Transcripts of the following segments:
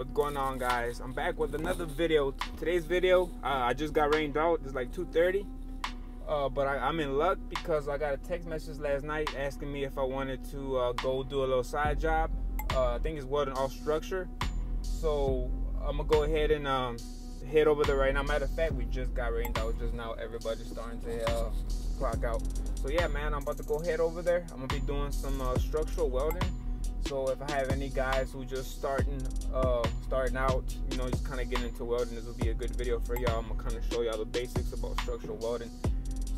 What's going on, guys? I'm back with another video. Today's video, I just got rained out. It's like 2:30, but I'm in luck because I got a text message last night asking me if I wanted to go do a little side job. I think it's welding off structure, so I'm gonna go ahead and head over there right now. Matter of fact, we just got rained out just now. Everybody's starting to clock out. So yeah, man, I'm about to go head over there. I'm gonna be doing some structural welding. So if I have any guys who just starting out, you know, just kind of getting into welding, this will be a good video for y'all. I'm gonna kind of show y'all the basics about structural welding.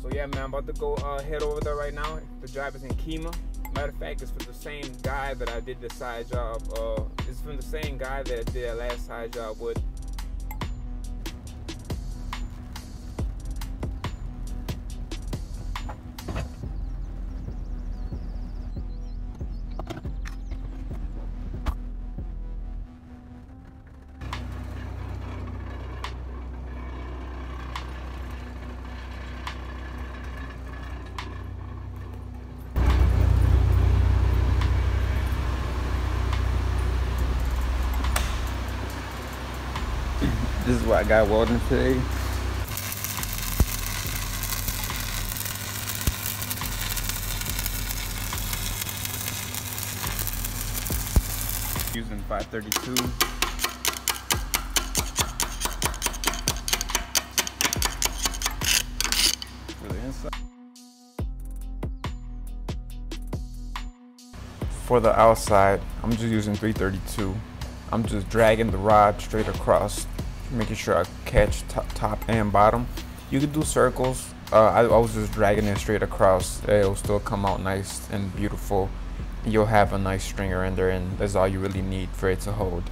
So yeah, man, I'm about to go head over there right now. The job is in Kima. Matter of fact, it's for the same guy that I did the side job. It's from the same guy that I did that last side job with. This is what I got welding today. Using 532. For the inside. For the outside, I'm just using 332. I'm just dragging the rod straight across, making sure I catch top and bottom. You could do circles. I was just dragging it straight across. It'll still come out nice and beautiful. You'll have a nice stringer in there, and that's all you really need for it to hold.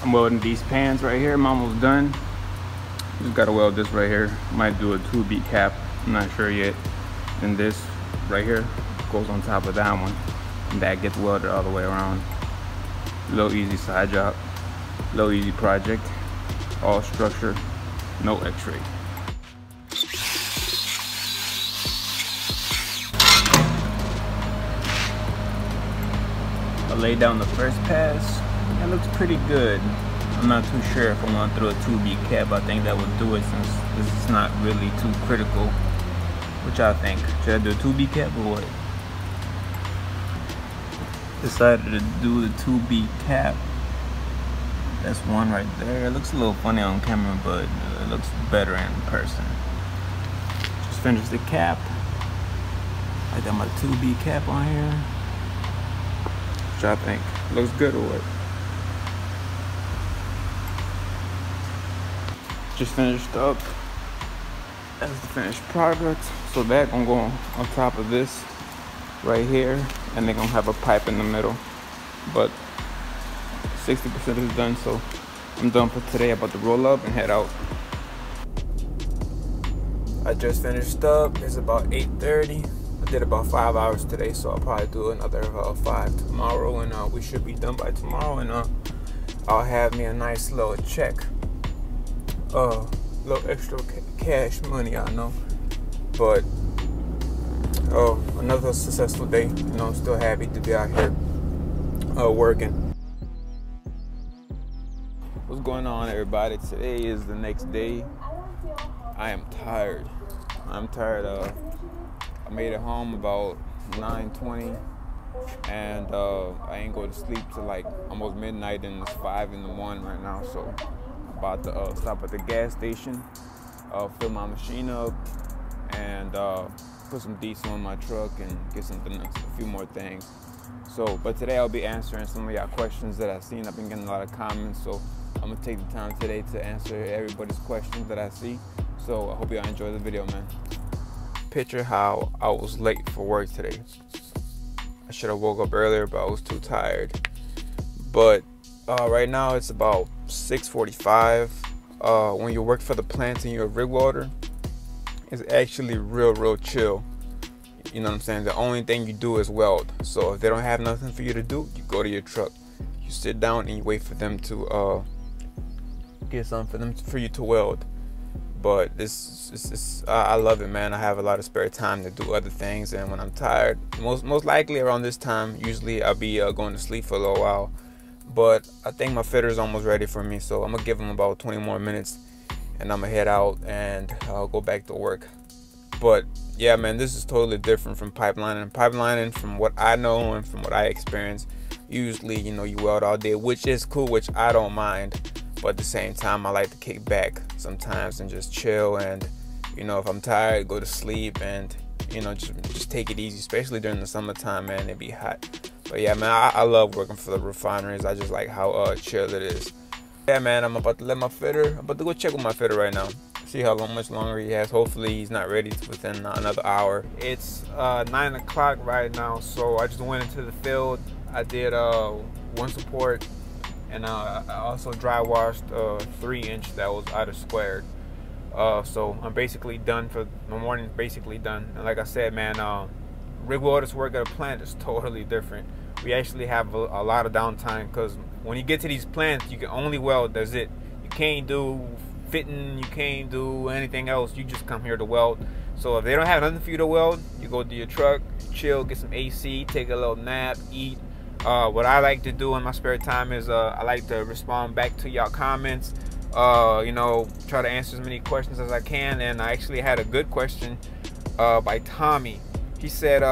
I'm welding these pans right here. I'm almost done. Just gotta weld this right here. Might do a 2B cap, I'm not sure yet. And this right here goes on top of that one, and that gets welded all the way around. Low easy side job, low easy project, all structure, no x-ray. I laid down the first pass. That looks pretty good. I'm not too sure if I want to throw a 2B cap. I think that would do it since this is not really too critical. What y'all think? Should I do a 2B cap or what? Decided to do the 2B cap. That's one right there. It looks a little funny on camera, but it looks better in person. Just finished the cap. I got my 2B cap on here. What y'all think? Looks good or what? Just finished up. That's the finished product. So that gonna go on top of this right here, and they're gonna have a pipe in the middle. But 60% is done, so I'm done for today. I'm about to roll up and head out. I just finished up. It's about 8:30. I did about 5 hours today, so I'll probably do another 5 tomorrow, and we should be done by tomorrow, and I'll have me a nice little check. Little extra cash money, I know, but another successful day. You know, I'm still happy to be out here working. What's going on, everybody? Today is the next day. I am tired. I'm tired. I made it home about 9:20, and I ain't go to sleep till like almost midnight, and it's 5 in the morning right now. So. About to stop at the gas station, fill my machine up, and put some diesel in my truck and get something else, a few more things. So, but today I'll be answering some of y'all questions that I've seen. I've been getting a lot of comments, so I'm gonna take the time today to answer everybody's questions that I see. So I hope y'all enjoy the video, man. Picture how I was late for work today. I should have woke up earlier, but I was too tired. But right now it's about 6:45. When you work for the plants and you're a rig welder, it's actually real chill. You know what I'm saying? The only thing you do is weld. So if they don't have nothing for you to do, you go to your truck, you sit down and you wait for them to get something for you to weld. But I love it, man. I have a lot of spare time to do other things, and when I'm tired, most likely around this time, usually I'll be going to sleep for a little while. But I think my fitter is almost ready for me, so I'm gonna give him about 20 more minutes, and I'm gonna head out and I'll go back to work. But yeah, man, this is totally different from pipelining. Pipelining, from what I know and from what I experience, usually, you know, you weld all day, which is cool, which I don't mind. But at the same time, I like to kick back sometimes and just chill, and, you know, if I'm tired, go to sleep, and, you know, just take it easy, especially during the summertime, man. It'd be hot. But yeah, man, I love working for the refineries. I just like how chill it is. Yeah, man, I'm about to go check with my fitter right now, see how much longer he has. Hopefully he's not ready within another hour. It's 9 o'clock right now, so I just went into the field. I did one support, and I also dry washed 3-inch that was out of squared. So I'm basically done for my morning. Basically done. And like I said, man, rig welders work at a plant is totally different. We actually have a lot of downtime, because when you get to these plants, you can only weld. That's it. You can't do fitting. You can't do anything else. You just come here to weld. So if they don't have nothing for you to weld, you go to your truck, chill, get some AC, take a little nap, eat. What I like to do in my spare time is I like to respond back to y'all comments, you know, try to answer as many questions as I can. And I actually had a good question by Tommy. He said,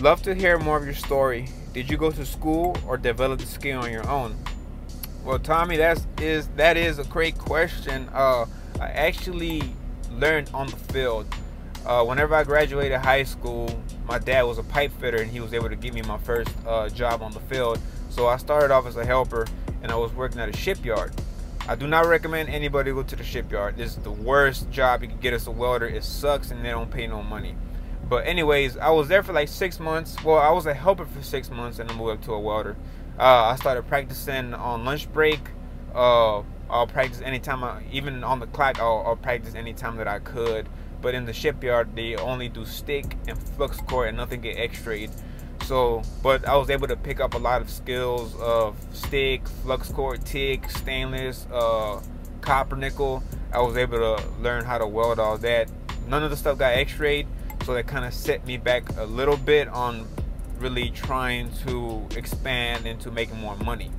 love to hear more of your story. Did you go to school or develop the skill on your own? Well, Tommy, that is a great question. I actually learned on the field. Whenever I graduated high school, my dad was a pipe fitter, and he was able to give me my first job on the field. So I started off as a helper, and I was working at a shipyard. I do not recommend anybody go to the shipyard. This is the worst job you can get as a welder. It sucks, and they don't pay no money. But anyways, I was there for like 6 months. Well, I was a helper for 6 months, and I moved up to a welder. I started practicing on lunch break. I'll practice anytime, even on the clock, I'll practice anytime that I could. But in the shipyard, they only do stick and flux core, and nothing get x-rayed. So, but I was able to pick up a lot of skills of stick, flux core, TIG, stainless, copper, nickel. I was able to learn how to weld all that. None of the stuff got x-rayed, so that kind of set me back a little bit on really trying to expand into making more money.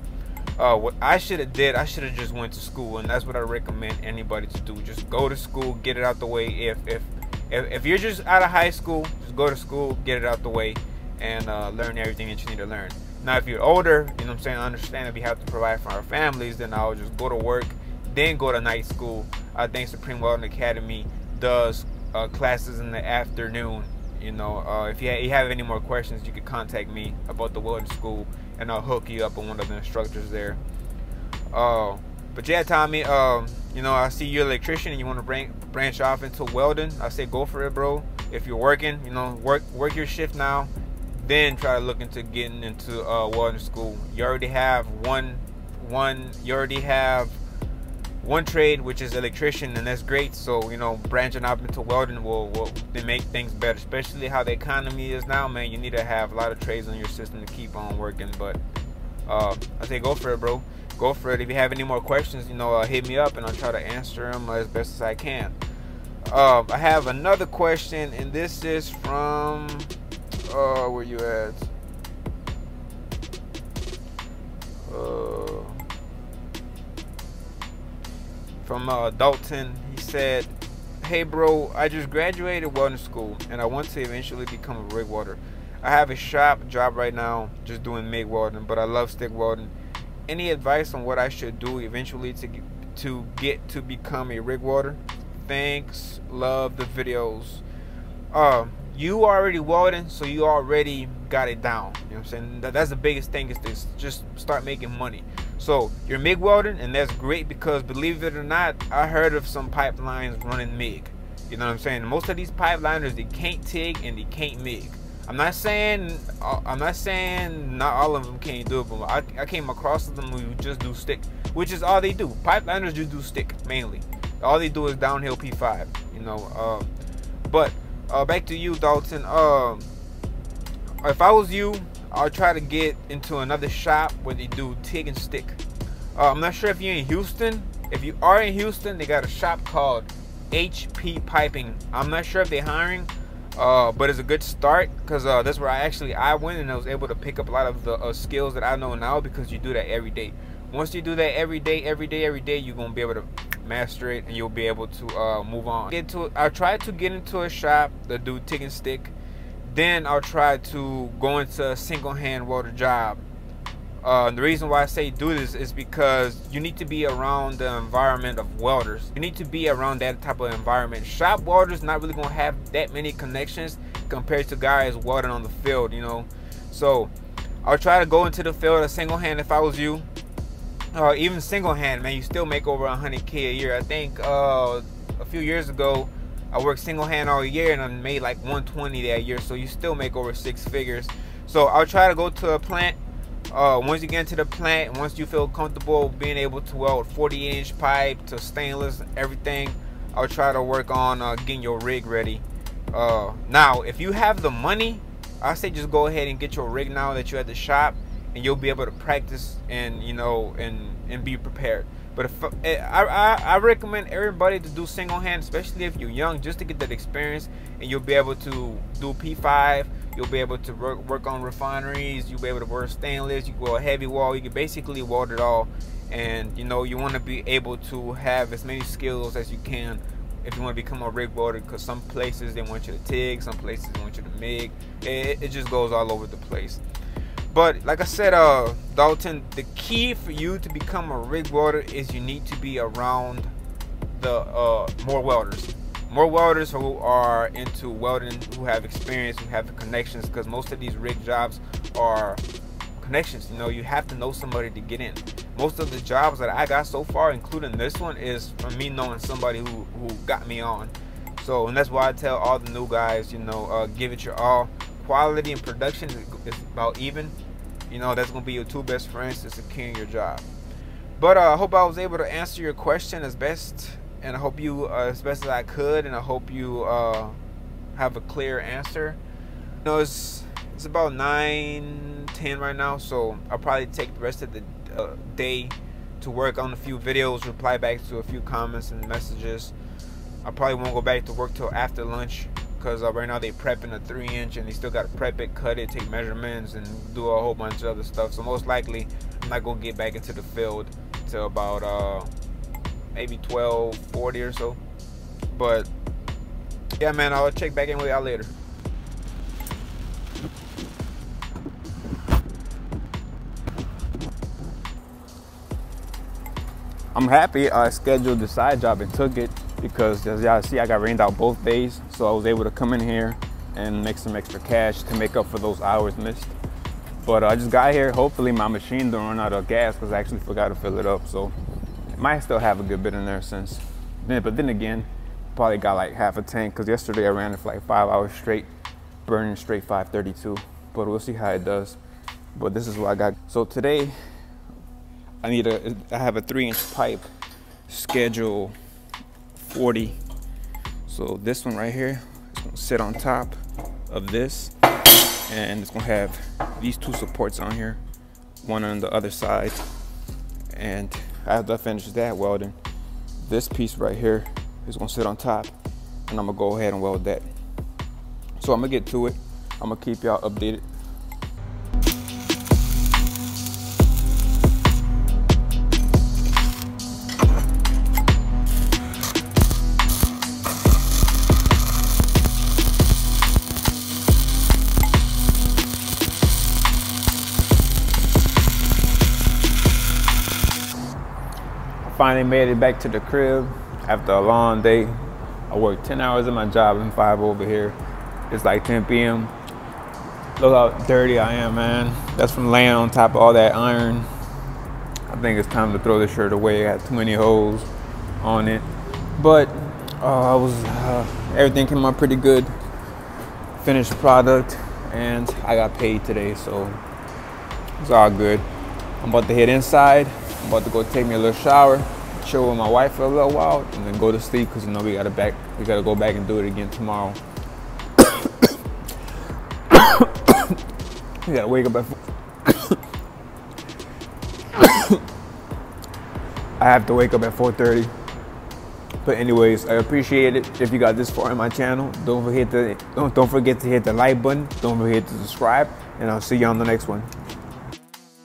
What I should have did, I should have just went to school, and that's what I recommend anybody to do. Just go to school, get it out the way. If you're just out of high school, just go to school, get it out the way, and learn everything that you need to learn. Now, if you're older, you know what I'm saying, I understand that we have to provide for our families, then I'll just go to work, then go to night school. I think Supreme Wellness Academy does classes in the afternoon. You know, if you have any more questions, you can contact me about the welding school, and I'll hook you up with one of the instructors there. But yeah, Tommy, you know, I see you're an electrician and you want to branch off into welding. I say go for it, bro. If you're working, you know, work your shift now, then try to look into getting into welding school. You already have one trade, which is electrician, and that's great. So, you know, branching up into welding will make things better, especially how the economy is now, man. You need to have a lot of trades on your system to keep on working. But I say go for it, bro. Go for it. If you have any more questions, you know, hit me up, and I'll try to answer them as best as I can. I have another question, and this is from where you at? From Dalton. He said, hey bro, I just graduated welding school and I want to eventually become a rig welder. I have a shop job right now just doing MIG welding, but I love stick welding. Any advice on what I should do eventually to get to become a rig welder? Thanks, love the videos. You already welding, so you already got it down. You know what I'm saying? That's the biggest thing, is to just start making money. So you're MIG welding, and that's great, because believe it or not, I heard of some pipelines running MIG. You know what I'm saying? Most of these pipeliners, they can't TIG and they can't MIG. I'm not saying not all of them can't do it, but I came across them who just do stick, which is all they do. Pipeliners just do stick mainly. All they do is downhill P5. You know, but back to you, Dalton. If I was you, I'll try to get into another shop where they do TIG and stick. I'm not sure if you're in Houston. If you are in Houston, they got a shop called HP Piping. I'm not sure if they're hiring, but it's a good start, because that's where I went, and I was able to pick up a lot of the skills that I know now, because you do that every day. Once you do that every day, you're going to be able to master it, and you'll be able to move on. I tried to get into a shop that do TIG and stick. Then I'll try to go into a single hand welder job. The reason why I say do this is because you need to be around the environment of welders. You need to be around that type of environment. Shop welders not really gonna have that many connections compared to guys welding on the field, you know. So I'll try to go into the field a single hand if I was you. Even single hand, man, you still make over 100K a year. I think a few years ago I worked single hand all year, and I made like 120 that year. So you still make over 6 figures. So I'll try to go to a plant. Once you get into the plant, once you feel comfortable being able to weld 48-inch pipe to stainless, everything, I'll try to work on getting your rig ready. Now, if you have the money, I say just go ahead and get your rig now that you're at the shop, and you'll be able to practice and, you know, and be prepared. But if, I recommend everybody to do single hand, especially if you're young, just to get that experience, and you'll be able to do P5. You'll be able to work on refineries. You'll be able to work stainless. You can go a heavy wall. You can basically weld it all. And, you know, you want to be able to have as many skills as you can if you want to become a rig welder, because some places they want you to TIG, some places they want you to MIG. It just goes all over the place. But like I said, Dalton, the key for you to become a rig welder is you need to be around the more welders. More welders who are into welding, who have experience, who have connections, because most of these rig jobs are connections. You know, you have to know somebody to get in. Most of the jobs that I got so far, including this one, is from me knowing somebody who got me on. So, and that's why I tell all the new guys, you know, give it your all. Quality and production is about even. You know, that's going to be your two best friends to securing your job. But I hope I was able to answer your question as best. And I hope you, as best as I could, and I hope you have a clear answer. You know, it's about 9:10 right now, so I'll probably take the rest of the day to work on a few videos, reply back to a few comments and messages. I probably won't go back to work till after lunch, because right now they prepping a 3-inch, and they still got to prep it, cut it, take measurements, and do a whole bunch of other stuff. So most likely, I'm not gonna get back into the field till about maybe 12:40 or so. But yeah, man, I'll check back in with y'all later. I'm happy I scheduled the side job and took it, because as y'all see, I got rained out both days, so I was able to come in here and make some extra cash to make up for those hours missed. But I just got here. Hopefully my machine don't run out of gas, because I actually forgot to fill it up, so might still have a good bit in there since then. But then again, probably got like half a tank, because yesterday I ran it for like 5 hours straight, burning straight 532. But we'll see how it does. But this is what I got. So today I have a 3-inch pipe, schedule 40. So this one right here is gonna sit on top of this, and it's gonna have these two supports on here, one on the other side. And after I finish that welding, this piece right here is gonna sit on top, and I'm gonna go ahead and weld that. So I'm gonna get to it. I'm gonna keep y'all updated. Finally made it back to the crib after a long day. I worked 10 hours at my job and 5 over here. It's like 10 p.m. Look how dirty I am, man. That's from laying on top of all that iron. I think it's time to throw this shirt away. I had too many holes on it. But everything came out pretty good. Finished product, and I got paid today, so it's all good. I'm about to head inside. I'm about to go take me a little shower, chill with my wife for a little while, and then go to sleep, because, you know, we gotta go back and do it again tomorrow. You gotta wake up at 4. I have to wake up at 4:30. But anyways, I appreciate it. If you got this far in my channel, don't forget to hit the like button. Don't forget to subscribe, and I'll see you on the next one.